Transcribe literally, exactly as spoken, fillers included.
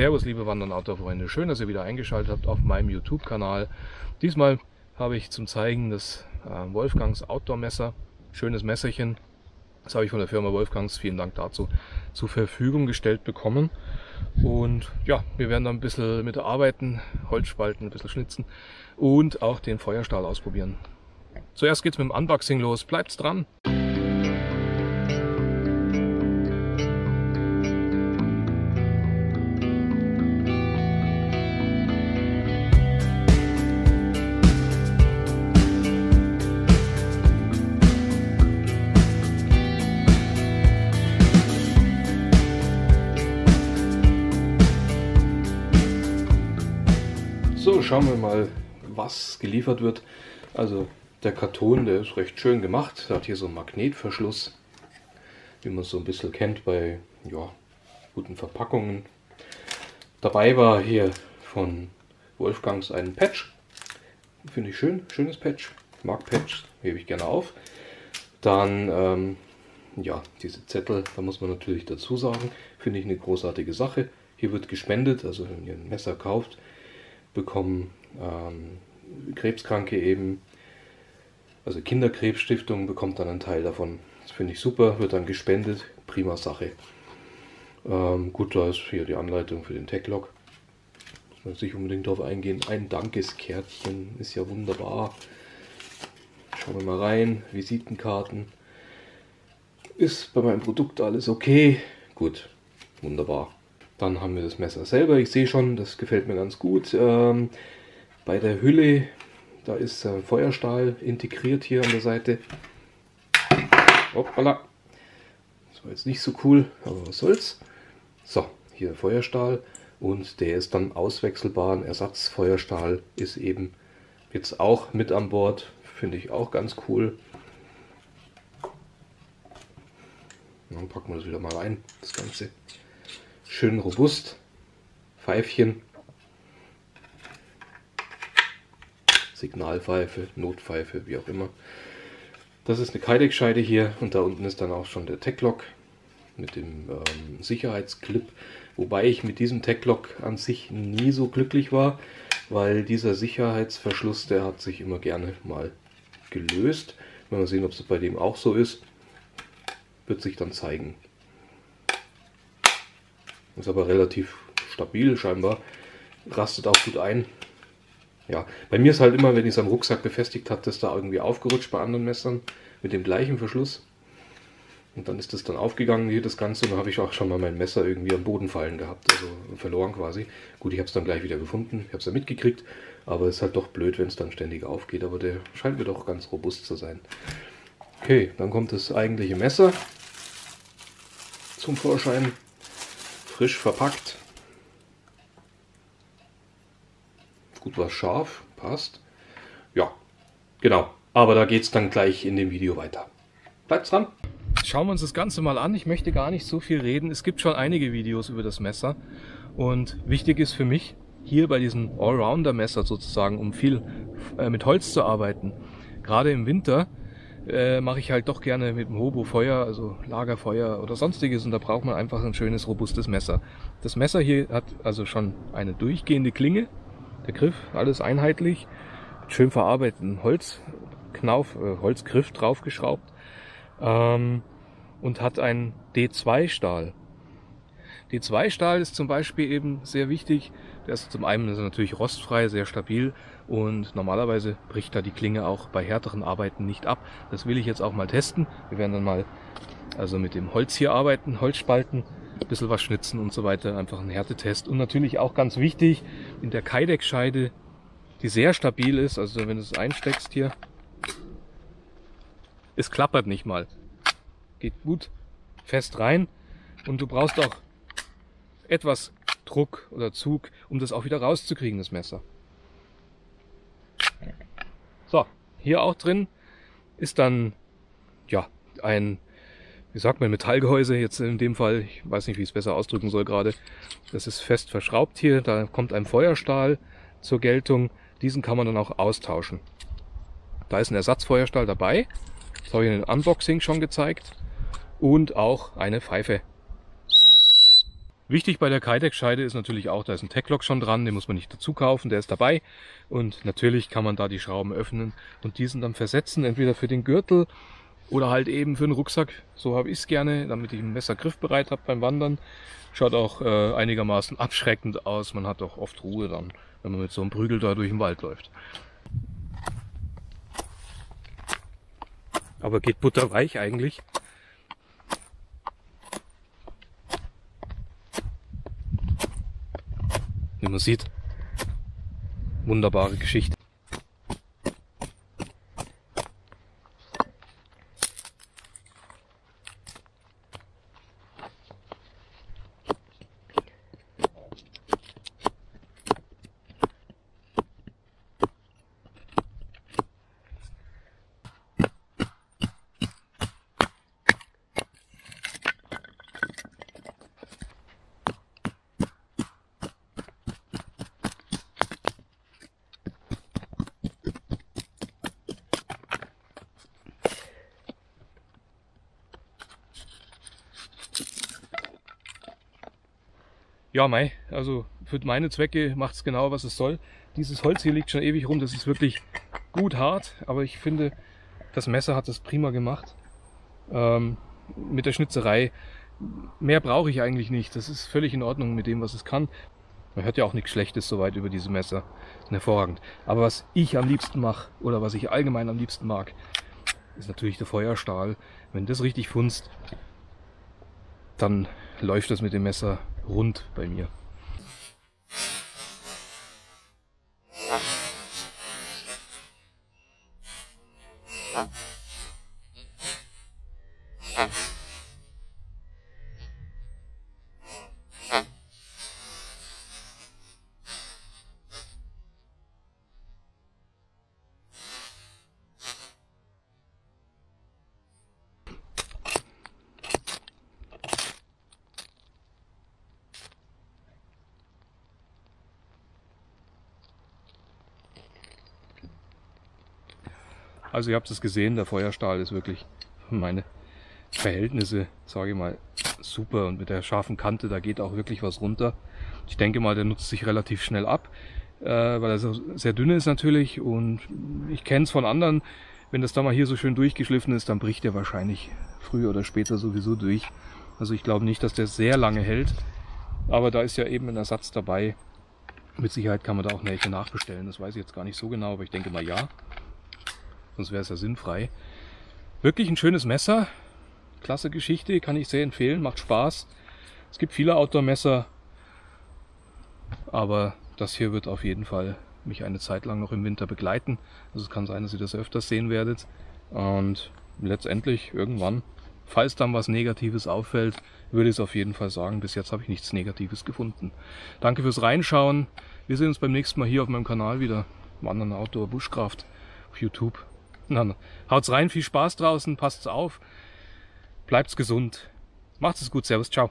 Servus liebe Wandern- und Outdoor-Freunde, schön, dass ihr wieder eingeschaltet habt auf meinem YouTube-Kanal. Diesmal habe ich zum Zeigen das äh, Wolfgangs Outdoor-Messer, schönes Messerchen. Das habe ich von der Firma Wolfgangs, vielen Dank dazu, zur Verfügung gestellt bekommen. Und ja, wir werden da ein bisschen mit arbeiten, Holz spalten, ein bisschen schnitzen und auch den Feuerstahl ausprobieren. Zuerst geht es mit dem Unboxing los, bleibt dran! So, schauen wir mal, was geliefert wird. Also der Karton, der ist recht schön gemacht. Der hat hier so einen Magnetverschluss, wie man es so ein bisschen kennt bei ja, guten Verpackungen. Dabei war hier von Wolfgangs ein Patch. Finde ich schön, schönes Patch. Ich mag Patch, hebe ich gerne auf. Dann, ähm, ja, diese Zettel, da muss man natürlich dazu sagen, finde ich eine großartige Sache. Hier wird gespendet, also wenn ihr ein Messer kauft, bekommen ähm, Krebskranke eben, also Kinderkrebsstiftung bekommt dann einen Teil davon. Das finde ich super, wird dann gespendet, prima Sache. Ähm, gut, da ist hier die Anleitung für den TekLok. Muss man jetzt nicht unbedingt darauf eingehen. Ein Dankeskärtchen ist ja wunderbar. Schauen wir mal rein, Visitenkarten. Ist bei meinem Produkt alles okay? Gut, wunderbar. Dann haben wir das Messer selber. Ich sehe schon, das gefällt mir ganz gut. Ähm, bei der Hülle, da ist äh, Feuerstahl integriert hier an der Seite. Hoppala. Das war jetzt nicht so cool, aber was soll's. So, hier Feuerstahl und der ist dann auswechselbar. Ein Ersatzfeuerstahl ist eben jetzt auch mit an Bord. Finde ich auch ganz cool. Dann packen wir das wieder mal rein, das Ganze. Schön robust, Pfeifchen, Signalpfeife, Notpfeife, wie auch immer. Das ist eine Kydex-Scheide hier und da unten ist dann auch schon der TekLok mit dem ähm, Sicherheitsclip. Wobei ich mit diesem TekLok an sich nie so glücklich war, weil dieser Sicherheitsverschluss, der hat sich immer gerne mal gelöst. Mal sehen, ob es bei dem auch so ist, wird sich dann zeigen. Ist aber relativ stabil scheinbar, rastet auch gut ein. Ja, bei mir ist halt immer, wenn ich es am Rucksack befestigt habe, das da irgendwie aufgerutscht bei anderen Messern mit dem gleichen Verschluss. Und dann ist das dann aufgegangen hier das Ganze und dann habe ich auch schon mal mein Messer irgendwie am Boden fallen gehabt, also verloren quasi. Gut, ich habe es dann gleich wieder gefunden, ich habe es ja mitgekriegt, aber es ist halt doch blöd, wenn es dann ständig aufgeht, aber der scheint mir doch ganz robust zu sein. Okay, dann kommt das eigentliche Messer zum Vorschein. Frisch verpackt. Gut, war scharf, passt. Ja, genau. Aber da geht es dann gleich in dem Video weiter. Bleibt dran! Schauen wir uns das Ganze mal an. Ich möchte gar nicht so viel reden. Es gibt schon einige Videos über das Messer. Und wichtig ist für mich, hier bei diesem Allrounder-Messer sozusagen, um viel äh, mit Holz zu arbeiten. Gerade im Winter Äh, mache ich halt doch gerne mit dem Hobo Feuer, also Lagerfeuer oder sonstiges und da braucht man einfach ein schönes, robustes Messer. Das Messer hier hat also schon eine durchgehende Klinge, der Griff, alles einheitlich, schön verarbeiteten Holzknauf, äh, Holzgriff draufgeschraubt ähm, und hat einen D zwei Stahl. D zwei Stahl ist zum Beispiel eben sehr wichtig. Der ist zum einen ist er natürlich rostfrei, sehr stabil und normalerweise bricht da die Klinge auch bei härteren Arbeiten nicht ab. Das will ich jetzt auch mal testen. Wir werden dann mal also mit dem Holz hier arbeiten, Holz spalten, ein bisschen was schnitzen und so weiter. Einfach ein Härtetest. Und natürlich auch ganz wichtig, in der Kydex-Scheide, die sehr stabil ist, also wenn du es einsteckst hier, es klappert nicht mal. Geht gut fest rein und du brauchst auch etwas Druck oder Zug, um das auch wieder rauszukriegen, das Messer. So, hier auch drin ist dann ja ein, wie sagt man, Metallgehäuse jetzt in dem Fall, ich weiß nicht, wie ich es besser ausdrücken soll gerade. Das ist fest verschraubt hier, da kommt ein Feuerstahl zur Geltung, diesen kann man dann auch austauschen. Da ist ein Ersatzfeuerstahl dabei, das habe ich in dem Unboxing schon gezeigt und auch eine Pfeife. Wichtig bei der Kydex-Scheide ist natürlich auch, da ist ein TekLok schon dran, den muss man nicht dazu kaufen, der ist dabei. Und natürlich kann man da die Schrauben öffnen und diesen dann versetzen, entweder für den Gürtel oder halt eben für den Rucksack. So habe ich es gerne, damit ich ein Messer griffbereit habe beim Wandern. Schaut auch äh, einigermaßen abschreckend aus, man hat auch oft Ruhe dann, wenn man mit so einem Prügel da durch den Wald läuft. Aber geht butterweich eigentlich. Wie man sieht, wunderbare Geschichte. Ja, mei, also für meine Zwecke macht es genau, was es soll. Dieses Holz hier liegt schon ewig rum, das ist wirklich gut hart, aber ich finde, das Messer hat das prima gemacht. Ähm, mit der Schnitzerei, mehr brauche ich eigentlich nicht, das ist völlig in Ordnung mit dem, was es kann. Man hört ja auch nichts Schlechtes soweit über diese Messer, hervorragend. Aber was ich am liebsten mache, oder was ich allgemein am liebsten mag, ist natürlich der Feuerstahl. Wenn das richtig funzt, dann läuft das mit dem Messer rund bei mir. Also ihr habt es gesehen, der Feuerstahl ist wirklich für meine Verhältnisse, sage ich mal, super. Und mit der scharfen Kante, da geht auch wirklich was runter. Ich denke mal, der nutzt sich relativ schnell ab, weil er sehr dünn ist natürlich. Und ich kenne es von anderen, wenn das da mal hier so schön durchgeschliffen ist, dann bricht der wahrscheinlich früher oder später sowieso durch. Also ich glaube nicht, dass der sehr lange hält. Aber da ist ja eben ein Ersatz dabei. Mit Sicherheit kann man da auch eine Ecke nachbestellen. Das weiß ich jetzt gar nicht so genau, aber ich denke mal ja. Sonst wäre es ja sinnfrei. Wirklich ein schönes Messer, klasse Geschichte, kann ich sehr empfehlen, macht Spaß. Es gibt viele Outdoor-Messer, aber das hier wird auf jeden Fall mich eine Zeit lang noch im Winter begleiten. Also es kann sein, dass ihr das öfters sehen werdet. Und letztendlich irgendwann, falls dann was Negatives auffällt, würde ich es auf jeden Fall sagen, bis jetzt habe ich nichts Negatives gefunden. Danke fürs Reinschauen. Wir sehen uns beim nächsten Mal hier auf meinem Kanal wieder. Wandern, Outdoor, Bushcraft auf YouTube. Na, na. Haut's rein, viel Spaß draußen, passt's auf, bleibt's gesund, macht's es gut, servus, ciao.